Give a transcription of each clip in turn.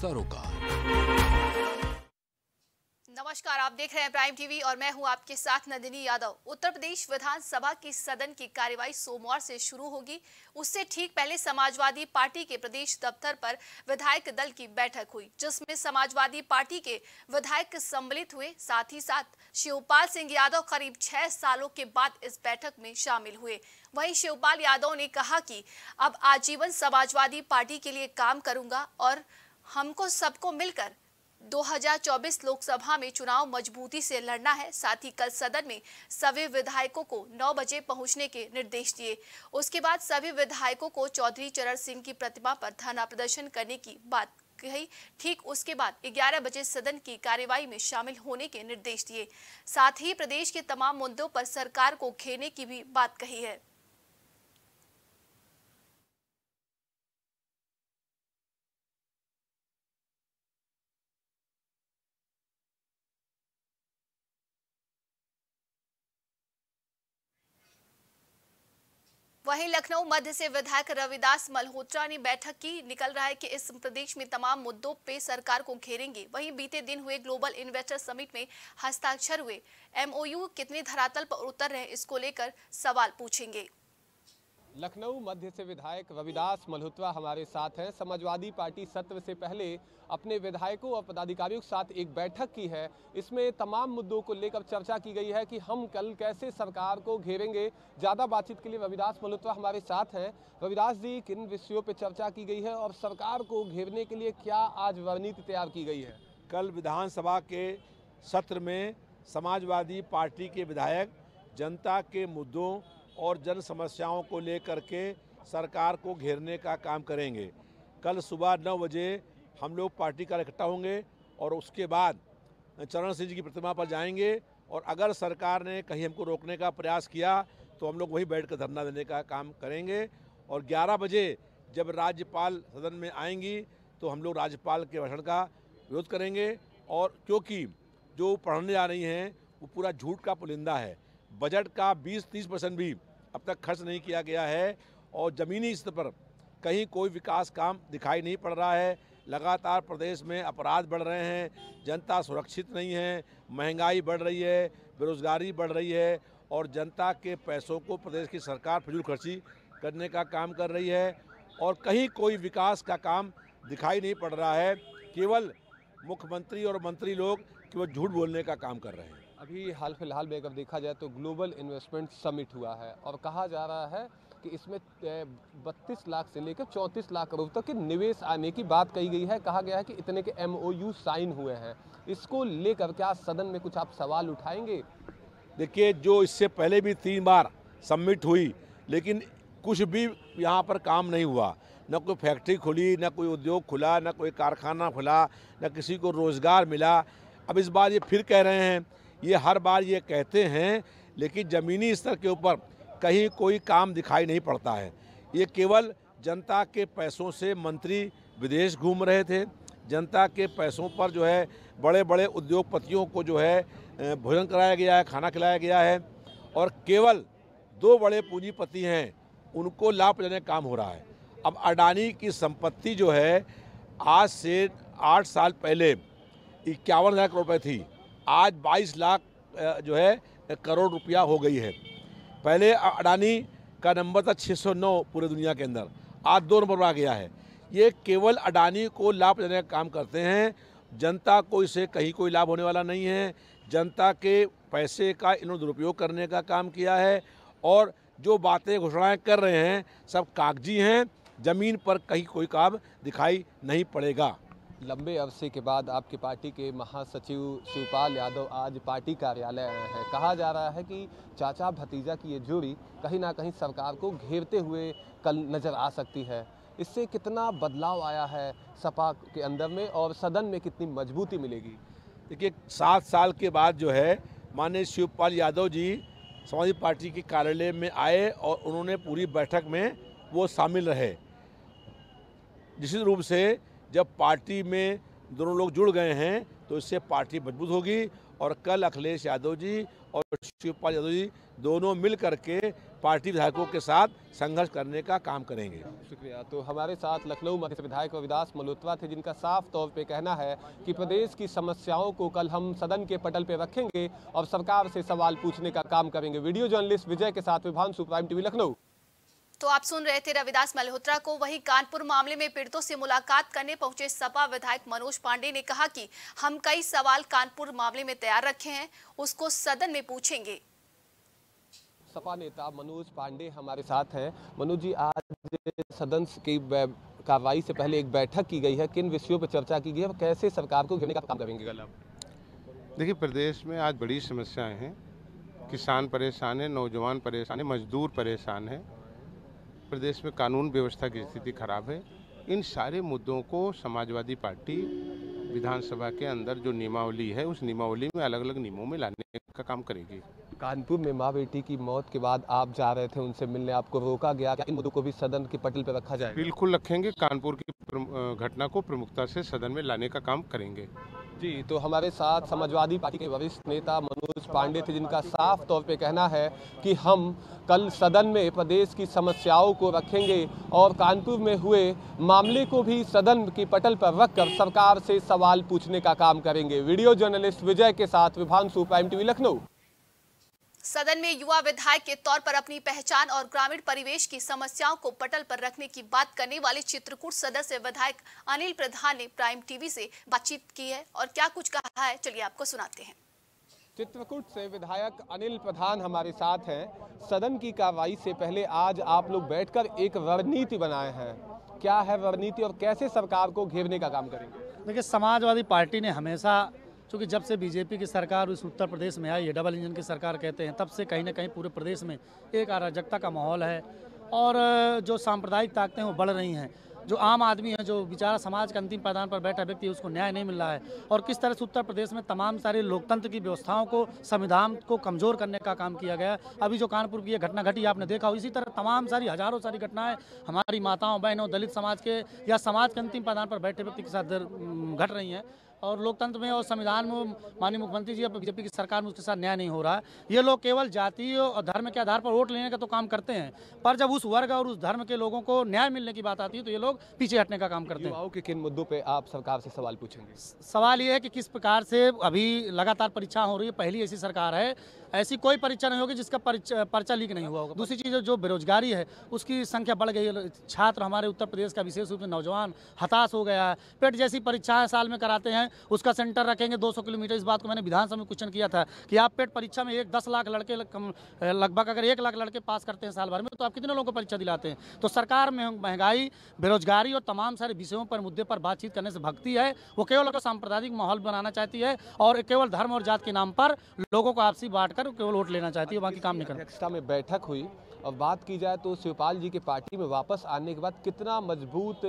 सरोकार। नमस्कार, आप देख रहे हैं प्राइम टीवी और मैं हूं आपके साथ नंदिनी यादव। उत्तर प्रदेश विधानसभा की सदन की कार्यवाही सोमवार से शुरू होगी, उससे ठीक पहले समाजवादी पार्टी के प्रदेश दफ्तर पर विधायक दल की बैठक हुई, जिसमें समाजवादी पार्टी के विधायक सम्मिलित हुए। साथ ही साथ शिवपाल सिंह यादव करीब 6 सालों के बाद इस बैठक में शामिल हुए। वहीं शिवपाल यादव ने कहा कि अब आजीवन समाजवादी पार्टी के लिए काम करूंगा और हमको सबको मिलकर 2024 लोकसभा में चुनाव मजबूती से लड़ना है। साथ ही कल सदन में सभी विधायकों को 9 बजे पहुंचने के निर्देश दिए। उसके बाद सभी विधायकों को चौधरी चरण सिंह की प्रतिमा पर धरना प्रदर्शन करने की बात कही। ठीक उसके बाद 11 बजे सदन की कार्यवाही में शामिल होने के निर्देश दिए। साथ ही प्रदेश के तमाम मुद्दों पर सरकार को घेरने की भी बात कही है। वहीं लखनऊ मध्य से विधायक रविदास मल्होत्रा ने बैठक की। निकल रहा है कि इस प्रदेश में तमाम मुद्दों पे सरकार को घेरेंगे। वहीं बीते दिन हुए ग्लोबल इन्वेस्टर समिट में हस्ताक्षर हुए एमओयू कितने धरातल पर उतर रहे, इसको लेकर सवाल पूछेंगे। लखनऊ मध्य से विधायक रविदास मल्होत्रा हमारे साथ हैं। समाजवादी पार्टी सत्र से पहले अपने विधायकों और पदाधिकारियों के साथ एक बैठक की है। इसमें तमाम मुद्दों को लेकर चर्चा की गई है कि हम कल कैसे सरकार को घेरेंगे। ज़्यादा बातचीत के लिए रविदास मल्होत्रा हमारे साथ हैं। रविदास जी, किन विषयों पर चर्चा की गई है और सरकार को घेरने के लिए क्या आज रणनीति तैयार की गई है? कल विधानसभा के सत्र में समाजवादी पार्टी के विधायक जनता के मुद्दों और जन समस्याओं को लेकर के सरकार को घेरने का काम करेंगे। कल सुबह 9 बजे हम लोग पार्टी का इकट्ठा होंगे और उसके बाद चरण सिंह जी की प्रतिमा पर जाएंगे और अगर सरकार ने कहीं हमको रोकने का प्रयास किया तो हम लोग वहीं बैठ कर धरना देने का काम करेंगे। और 11 बजे जब राज्यपाल सदन में आएंगी तो हम लोग राज्यपाल के भाषण का विरोध करेंगे। और क्योंकि जो पढ़ने जा रही हैं वो पूरा झूठ का पुलिंदा है। बजट का 20-30% भी अब तक खर्च नहीं किया गया है और ज़मीनी स्तर पर कहीं कोई विकास काम दिखाई नहीं पड़ रहा है। लगातार प्रदेश में अपराध बढ़ रहे हैं, जनता सुरक्षित नहीं है, महंगाई बढ़ रही है, बेरोजगारी बढ़ रही है और जनता के पैसों को प्रदेश की सरकार फिजूल खर्ची करने का काम कर रही है और कहीं कोई विकास का काम दिखाई नहीं पड़ रहा है। केवल मुख्यमंत्री और मंत्री लोग केवल झूठ बोलने का काम कर रहे हैं। अभी हाल फिलहाल में अगर देखा जाए तो ग्लोबल इन्वेस्टमेंट समिट हुआ है और कहा जा रहा है कि इसमें 32 लाख से लेकर 34 लाख करोड़ तक के निवेश आने की बात कही गई है। कहा गया है कि इतने के एमओयू साइन हुए हैं। इसको लेकर क्या सदन में कुछ आप सवाल उठाएंगे? देखिए, जो इससे पहले भी 3 बार समिट हुई लेकिन कुछ भी यहाँ पर काम नहीं हुआ। न कोई फैक्ट्री खुली, न कोई उद्योग खुला, न कोई कारखाना खुला, न किसी को रोज़गार मिला। अब इस बार ये फिर कह रहे हैं, ये हर बार ये कहते हैं लेकिन ज़मीनी स्तर के ऊपर कहीं कोई काम दिखाई नहीं पड़ता है। ये केवल जनता के पैसों से मंत्री विदेश घूम रहे थे, जनता के पैसों पर जो है बड़े बड़े उद्योगपतियों को जो है भोजन कराया गया है, खाना खिलाया गया है और केवल 2 बड़े पूंजीपति हैं उनको लाभ पहुंचाने का काम हो रहा है। अब अडानी की संपत्ति जो है आज से 8 साल पहले 51,000 करोड़ रुपये थी, आज 22 लाख जो है करोड़ रुपया हो गई है। पहले अडानी का नंबर था 609 पूरी दुनिया के अंदर, आज 2 नंबर पर आ गया है। ये केवल अडानी को लाभ पहुंचाने का काम करते हैं, जनता को इसे कहीं कोई लाभ होने वाला नहीं है। जनता के पैसे का इन्होंने दुरुपयोग करने का काम किया है और जो बातें घोषणाएँ कर रहे हैं सब कागजी हैं, ज़मीन पर कहीं कोई काम दिखाई नहीं पड़ेगा। लंबे अरसे के बाद आपकी पार्टी के महासचिव शिवपाल यादव आज पार्टी कार्यालय आए हैं। कहा जा रहा है कि चाचा भतीजा की ये जोड़ी कहीं ना कहीं सरकार को घेरते हुए कल नज़र आ सकती है। इससे कितना बदलाव आया है सपा के अंदर में और सदन में कितनी मजबूती मिलेगी? देखिए, 7 साल के बाद जो है माननीय शिवपाल यादव जी समाजवादी पार्टी के कार्यालय में आए और उन्होंने पूरी बैठक में वो शामिल रहे। निश्चित रूप से जब पार्टी में दोनों लोग जुड़ गए हैं तो इससे पार्टी मजबूत होगी और कल अखिलेश यादव जी और शिवपाल यादव जी दोनों मिल करके पार्टी विधायकों के साथ संघर्ष करने का काम करेंगे। शुक्रिया। तो हमारे साथ लखनऊ मध्य से विधायक रविदास मल्होत्रा थे, जिनका साफ तौर पे कहना है कि प्रदेश की समस्याओं को कल हम सदन के पटल पे रखेंगे और सरकार से सवाल पूछने का काम करेंगे। वीडियो जर्नलिस्ट विजय के साथ विभांशु, प्राइम टीवी लखनऊ। तो आप सुन रहे थे रविदास मल्होत्रा को। वहीं कानपुर मामले में पीड़ितों से मुलाकात करने पहुंचे सपा विधायक मनोज पांडे ने कहा कि हम कई सवाल कानपुर मामले में तैयार रखे हैं, उसको सदन में पूछेंगे। सपा नेता मनोज पांडे हमारे साथ हैं। मनोज जी, आज सदन की कार्रवाई से पहले एक बैठक की गई है, किन विषयों पर चर्चा की गई है और कैसे सरकार को घेरने का काम करेंगे? देखिए, प्रदेश में आज बड़ी समस्याएं हैं। किसान परेशान है, नौजवान परेशान है, मजदूर परेशान है, प्रदेश में कानून व्यवस्था की स्थिति खराब है। इन सारे मुद्दों को समाजवादी पार्टी विधानसभा के अंदर जो नियमावली है, उस नियमावली में अलग अलग नियमों में लाने का काम करेगी। कानपुर में मां बेटी की मौत के बाद आप जा रहे थे उनसे मिलने, आपको रोका गया, इन मुद्दों को भी सदन के पटल पर रखा जाएगा? बिल्कुल रखेंगे, कानपुर की घटना को प्रमुखता से सदन में लाने का काम करेंगे। जी, तो हमारे साथ समाजवादी पार्टी के वरिष्ठ नेता मनोज पांडे थे, जिनका साफ तौर पे कहना है कि हम कल सदन में प्रदेश की समस्याओं को रखेंगे और कानपुर में हुए मामले को भी सदन की पटल पर रखकर सरकार से सवाल पूछने का काम करेंगे। वीडियो जर्नलिस्ट विजय के साथ विभांशु, प्राइम टीवी लखनऊ। सदन में युवा विधायक के तौर पर अपनी पहचान और ग्रामीण परिवेश की समस्याओं को पटल पर रखने की बात करने वाले चित्रकूट सदस्य विधायक अनिल प्रधान ने प्राइम टीवी से बातचीत की है और क्या कुछ कहा है, चलिए आपको सुनाते हैं। चित्रकूट से विधायक अनिल प्रधान हमारे साथ हैं। सदन की कार्रवाई से पहले आज आप लोग बैठकर एक रणनीति बनाए हैं, क्या है रणनीति और कैसे सरकार को घेरने का काम करेंगे? देखिए, समाजवादी पार्टी ने हमेशा, क्योंकि जब से बीजेपी की सरकार इस उत्तर प्रदेश में आई है, डबल इंजन की सरकार कहते हैं, तब से कहीं ना कहीं पूरे प्रदेश में एक अराजकता का माहौल है और जो सांप्रदायिक ताकतें वो बढ़ रही हैं। जो आम आदमी है, जो बेचारा समाज के अंतिम पायदान पर बैठा व्यक्ति है, उसको न्याय नहीं मिल रहा है। और किस तरह से उत्तर प्रदेश में तमाम सारे लोकतंत्र की व्यवस्थाओं को, संविधान को कमज़ोर करने का काम किया गया। अभी जो कानपुर की घटना घटी आपने देखा हो, इसी तरह तमाम सारी हज़ारों सारी घटनाएं हमारी माताओं, बहनों, दलित समाज के या समाज के अंतिम पायदान पर बैठे व्यक्ति के साथ घट रही हैं। और लोकतंत्र में और संविधान में माननीय मुख्यमंत्री जी या बीजेपी की सरकार में उसके साथ न्याय नहीं हो रहा है। ये लोग केवल जाति और धर्म के आधार पर वोट लेने का तो काम करते हैं, पर जब उस वर्ग और उस धर्म के लोगों को न्याय मिलने की बात आती है तो ये लोग पीछे हटने का काम करते हैं। युवाओं के किन मुद्दों पे आप सरकार से सवाल पूछेंगे? सवाल ये है कि किस प्रकार से अभी लगातार परीक्षा हो रही है, पहली ऐसी सरकार है, ऐसी कोई परीक्षा नहीं होगी जिसका पर्चा लीक नहीं हुआ होगा। दूसरी चीज़, जो बेरोजगारी है उसकी संख्या बढ़ गई है, छात्र हमारे उत्तर प्रदेश का विशेष रूप से नौजवान हताश हो गया है। पेट जैसी परीक्षाएं साल में कराते हैं, उसका सेंटर रखेंगे 200 किलोमीटर। इस बात को मैंने विधानसभा में क्वेश्चन किया था कि आप पेट परीक्षा में 10 लाख लड़के लगभग अगर 1 लाख लड़के पास करते हैं साल भर में, तो आप कितने लोगों को परीक्षा दिलाते हैं? तो सरकार में महंगाई, बेरोजगारी और तमाम सारे विषयों पर, मुद्दे पर बातचीत करने से भगती है। वो केवल सांप्रदायिक माहौल बनाना चाहती है और केवल धर्म और जात के नाम पर लोगों को आपसी बांट कर केवल वोट लेना चाहती है, बाकी काम नहीं करती। अध्यक्षता में बैठक हुई और बात की जाए तो शिवपाल जी के पार्टी में वापस आने के बाद कितना मजबूत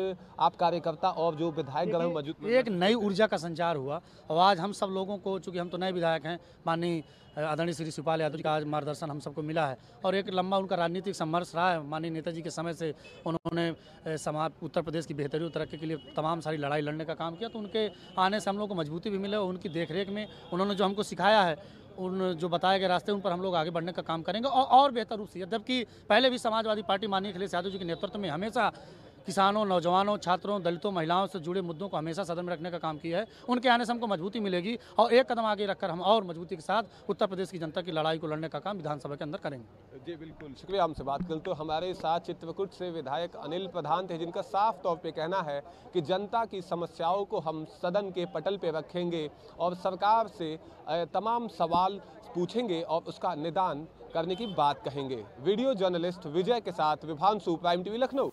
आप कार्यकर्ता और जो विधायक गण मौजूद, एक नई ऊर्जा का संचार हुआ। और आज हम सब लोगों को, चूँकि हम तो नए विधायक हैं, माननीय अडानी श्री शिवपाल यादव जी का आज मार्गदर्शन हम सबको मिला है और एक लंबा उनका राजनीतिक संघर्ष रहा है। माननीय नेताजी के समय से उन्होंने समाज उत्तर प्रदेश की बेहतरी और तरक्की के लिए तमाम सारी लड़ाई लड़ने का काम किया, तो उनके आने से हम लोग को मजबूती भी मिले और उनकी देखरेख में उन्होंने जो हमको सिखाया है, उन जो बताए गए रास्ते, उन पर हम लोग आगे बढ़ने का काम करेंगे और बेहतर रूप से। जबकि पहले भी समाजवादी पार्टी माननीय अखिलेश यादव जी के नेतृत्व में हमेशा किसानों, नौजवानों, छात्रों, दलितों, महिलाओं से जुड़े मुद्दों को हमेशा सदन में रखने का काम किया है। उनके आने से हमको मजबूती मिलेगी और एक कदम आगे रखकर हम और मजबूती के साथ उत्तर प्रदेश की जनता की लड़ाई को लड़ने का काम विधानसभा के अंदर करेंगे। जी बिल्कुल, शुक्रिया हमसे बात करें। तो हमारे साथ चित्रकूट से विधायक अनिल प्रधान थे, जिनका साफ तौर पर कहना है कि जनता की समस्याओं को हम सदन के पटल पर रखेंगे और सरकार से तमाम सवाल पूछेंगे और उसका निदान करने की बात कहेंगे। वीडियो जर्नलिस्ट विजय के साथ विभांशु, प्राइम टीवी लखनऊ।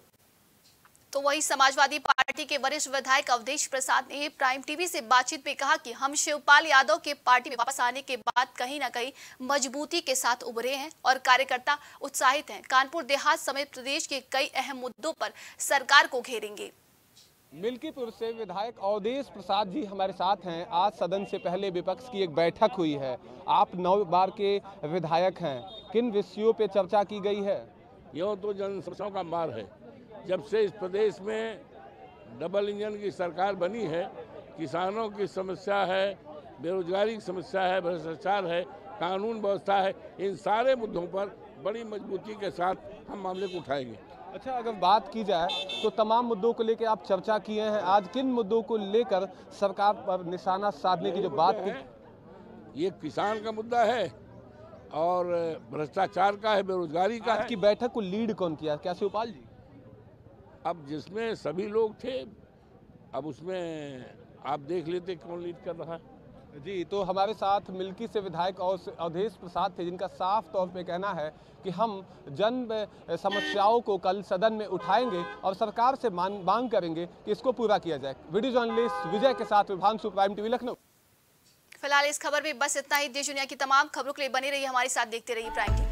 तो वही समाजवादी पार्टी के वरिष्ठ विधायक अवधेश प्रसाद ने प्राइम टीवी से बातचीत में कहा कि हम शिवपाल यादव के पार्टी में वापस आने के बाद कहीं ना कहीं मजबूती के साथ उभरे हैं और कार्यकर्ता उत्साहित हैं। कानपुर देहात समेत प्रदेश के कई अहम मुद्दों पर सरकार को घेरेंगे। मिल्कीपुर से विधायक अवधेश प्रसाद जी हमारे साथ हैं। आज सदन से पहले विपक्ष की एक बैठक हुई है, आप 9 बार के विधायक हैं, किन विषयों पर चर्चा की गई है? यह तो जनसमस्याओं का मार है। जब से इस प्रदेश में डबल इंजन की सरकार बनी है, किसानों की समस्या है, बेरोजगारी की समस्या है, भ्रष्टाचार है, कानून व्यवस्था है, इन सारे मुद्दों पर बड़ी मजबूती के साथ हम मामले को उठाएंगे। अच्छा, अगर बात की जाए तो तमाम मुद्दों को लेकर आप चर्चा किए हैं, आज किन मुद्दों को लेकर सरकार पर निशाना साधने की जो बात है, ये किसान का मुद्दा है और भ्रष्टाचार का है, बेरोजगारी का है। की बैठक को लीड कौन किया, क्या शिवपाल जी? अब जिसमें सभी लोग थे, अब उसमें आप देख लेते कौन लीड कर रहा है। जी, तो हमारे साथ मिल्की से विधायक अवधेश प्रसाद थे, जिनका साफ तौर पे कहना है कि हम जन समस्याओं को कल सदन में उठाएंगे और सरकार से मांग करेंगे कि इसको पूरा किया जाए। वीडियो जर्नलिस्ट विजय के साथ विभांशु, प्राइम टीवी लखनऊ। फिलहाल इस खबर में बस इतना ही। देश दुनिया की तमाम खबरों के लिए बने रहिए हमारे साथ, देखते रहिए प्राइम टीवी।